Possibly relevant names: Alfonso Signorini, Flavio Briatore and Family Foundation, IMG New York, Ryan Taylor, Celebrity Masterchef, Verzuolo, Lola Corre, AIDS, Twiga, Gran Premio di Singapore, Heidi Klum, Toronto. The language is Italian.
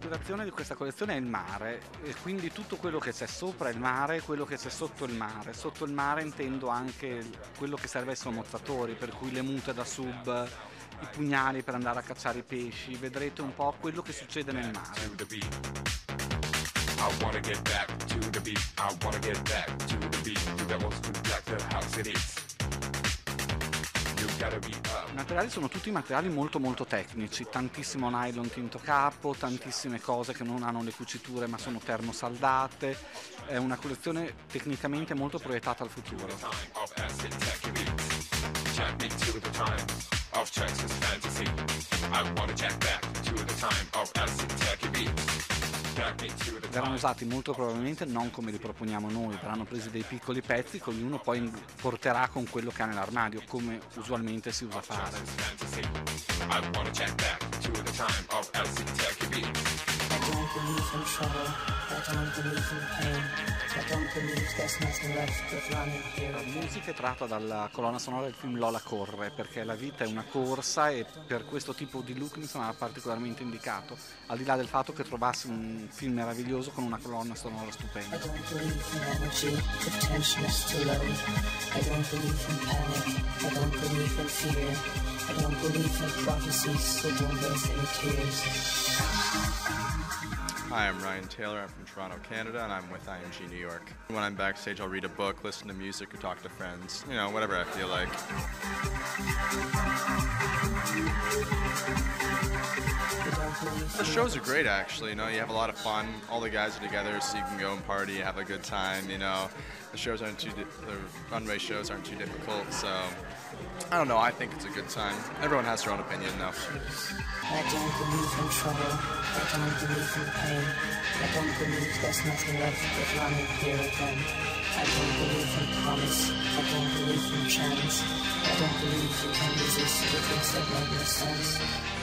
l'ispirazione di questa collezione è il mare, e quindi tutto quello che c'è sopra il mare e quello che c'è sotto il mare. Sotto il mare intendo anche quello che serve ai sommozzatori, per cui le mute da sub, i pugnali per andare a cacciare i pesci. Vedrete un po' quello che succede nel mare. I materiali sono tutti materiali molto molto tecnici, tantissimo nylon tinto capo, tantissime cose che non hanno le cuciture ma sono termosaldate. È una collezione tecnicamente molto proiettata al futuro. Verranno usati molto probabilmente non come li proponiamo noi, verranno presi dei piccoli pezzi che ognuno poi porterà con quello che ha nell'armadio, come usualmente si usa fare. La musica è tratta dalla colonna sonora del film Lola Corre, perché la vita è una corsa e per questo tipo di look mi sembrava particolarmente indicato, al di là del fatto che trovassi un film meraviglioso con una colonna sonora stupenda. Hi, I'm Ryan Taylor, I'm from Toronto, Canada, and I'm with IMG New York. When I'm backstage, I'll read a book, listen to music, or talk to friends. You know, whatever I feel like. The shows are great, actually. You know, you have a lot of fun. All the guys are together, so you can go and party, have a good time, you know. The shows aren't too, the runway shows aren't too difficult, so I don't know, I think it's a good time. Everyone has their own opinion, though. I don't believe in trouble, I don't believe in pain, I don't believe there's nothing left but running here again. I don't believe in promise, I don't believe in chance, I don't believe you can resist the things that make no sense.